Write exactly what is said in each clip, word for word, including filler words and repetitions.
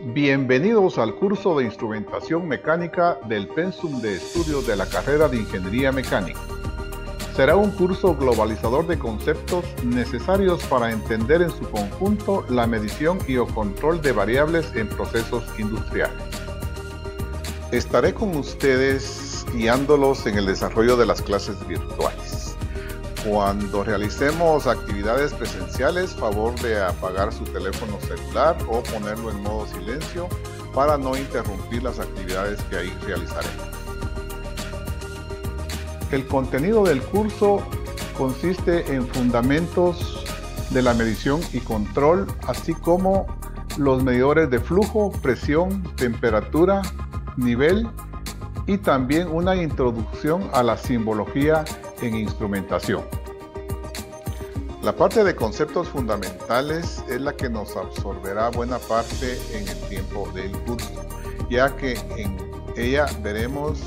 Bienvenidos al curso de Instrumentación Mecánica del Pensum de Estudios de la carrera de Ingeniería Mecánica. Será un curso globalizador de conceptos necesarios para entender en su conjunto la medición y o control de variables en procesos industriales. Estaré con ustedes guiándolos en el desarrollo de las clases virtuales. Cuando realicemos actividades presenciales, favor de apagar su teléfono celular o ponerlo en modo silencio para no interrumpir las actividades que ahí realizaremos. El contenido del curso consiste en fundamentos de la medición y control, así como los medidores de flujo, presión, temperatura, nivel y también una introducción a la simbología en instrumentación. La parte de conceptos fundamentales es la que nos absorberá buena parte en el tiempo del curso, ya que en ella veremos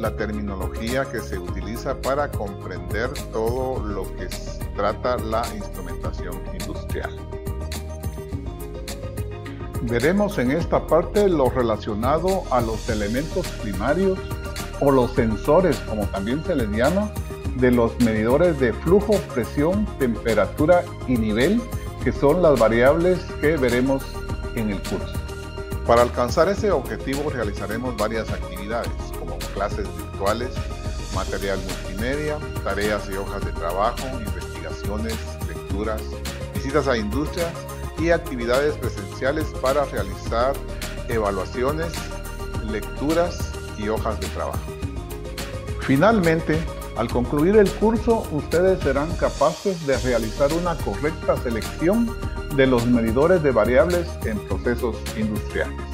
la terminología que se utiliza para comprender todo lo que trata la instrumentación industrial. Veremos en esta parte lo relacionado a los elementos primarios o los sensores, como también se les llama, de los medidores de flujo, presión, temperatura y nivel, que son las variables que veremos en el curso. Para alcanzar ese objetivo realizaremos varias actividades, como clases virtuales, material multimedia, tareas y hojas de trabajo, investigaciones, lecturas, visitas a industrias y actividades presenciales para realizar evaluaciones, lecturas y hojas de trabajo. Finalmente, al concluir el curso, ustedes serán capaces de realizar una correcta selección de los medidores de variables en procesos industriales.